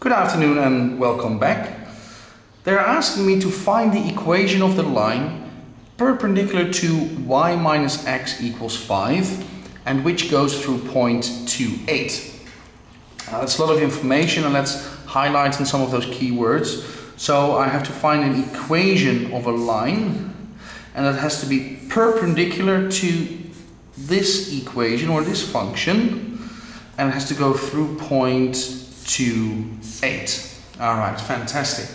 Good afternoon and welcome back. They're asking me to find the equation of the line perpendicular to y minus x equals 5 and which goes through point 2, 8. That's a lot of information, and let's highlight in some of those keywords. So I have to find an equation of a line, and that has to be perpendicular to this equation or this function, and it has to go through point 2, 8. Alright, fantastic.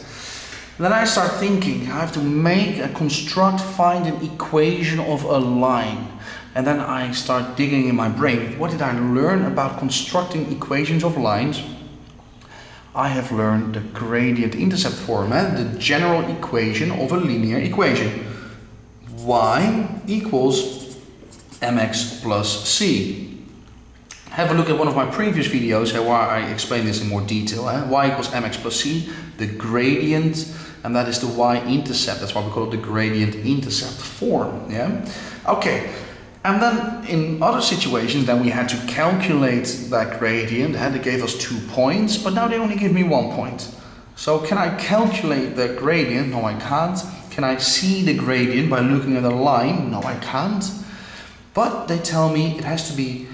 Then I start thinking, I have to make a construct, find an equation of a line. And then I start digging in my brain. What did I learn about constructing equations of lines? I have learned the gradient-intercept form, the general equation of a linear equation. Y equals mx plus c. Have a look at one of my previous videos where I explain this in more detail. Y equals mx plus c, the gradient, and that is the y-intercept. That's why we call it the gradient-intercept form. Yeah. Okay. And then in other situations, then we had to calculate that gradient. And they gave us 2 points, but now they only give me 1 point. So can I calculate the gradient? No, I can't. Can I see the gradient by looking at the line? No, I can't. But they tell me it has to be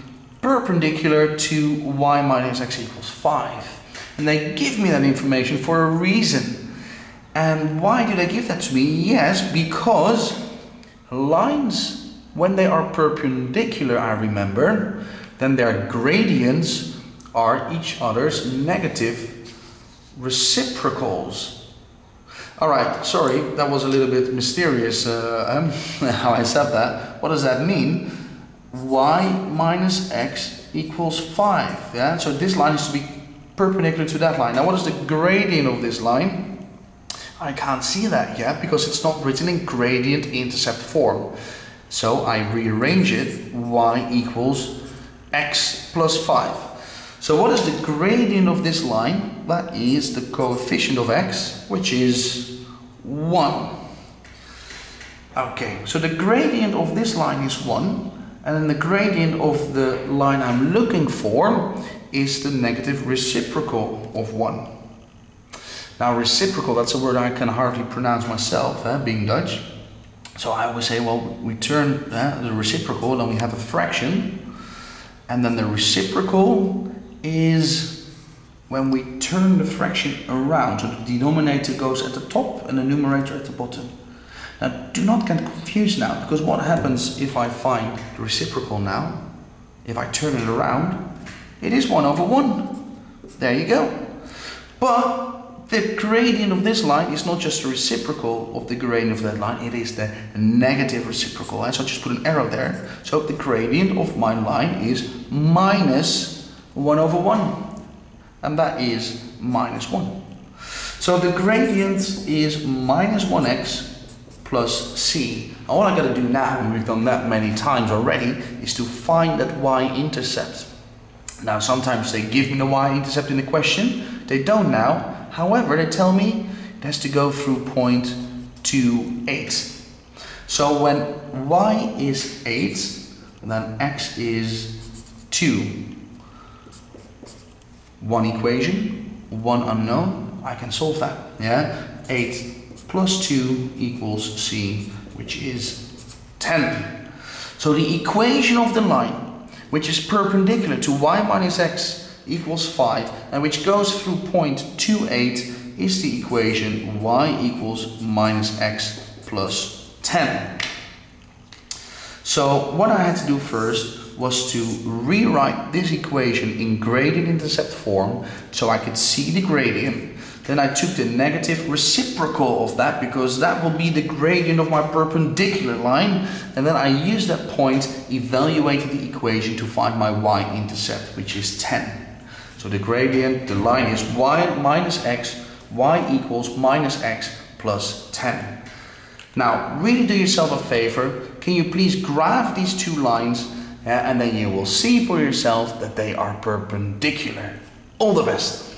perpendicular to y minus x equals 5. And they give me that information for a reason. And why do they give that to me? Yes, because lines, when they are perpendicular, I remember, then their gradients are each other's negative reciprocals. Alright, sorry, that was a little bit mysterious how I said that. What does that mean? Y minus x equals 5. Yeah, so this line is to be perpendicular to that line. Now, what is the gradient of this line? I can't see that yet because it's not written in gradient intercept form. So I rearrange it. Y equals x plus 5. So what is the gradient of this line? That is the coefficient of x, which is 1. Okay, so the gradient of this line is 1. And then the gradient of the line I'm looking for is the negative reciprocal of 1. Now, reciprocal, that's a word I can hardly pronounce myself, being Dutch. So I always say, well, we turn the reciprocal, then we have a fraction. And then the reciprocal is when we turn the fraction around. So the denominator goes at the top and the numerator at the bottom. Now, do not get confused now, because what happens if I find the reciprocal now? If I turn it around, it is 1/1. There you go. But the gradient of this line is not just the reciprocal of the gradient of that line, it is the negative reciprocal. So I just put an arrow there. So the gradient of my line is minus 1/1. And that is minus 1. So the gradient is minus 1x plus c. And all I gotta do now, and we've done that many times already, is to find that y-intercept. Now, sometimes they give me the y-intercept in the question. They don't now. However, they tell me it has to go through point 2, 8. So when y is 8, then x is 2. One equation, one unknown. I can solve that. Yeah, 8 plus 2 equals c, which is 10. So the equation of the line, which is perpendicular to y minus x equals 5, and which goes through point 2, 8, is the equation y equals minus x plus 10. So what I had to do first was to rewrite this equation in gradient-intercept form, so I could see the gradient. Then I took the negative reciprocal of that, because that will be the gradient of my perpendicular line. And then I used that point, evaluated the equation to find my y-intercept, which is 10. So the gradient, the line is y minus x, y equals minus x plus 10. Now, really do yourself a favor. Can you please graph these two lines? And then you will see for yourself that they are perpendicular. All the best.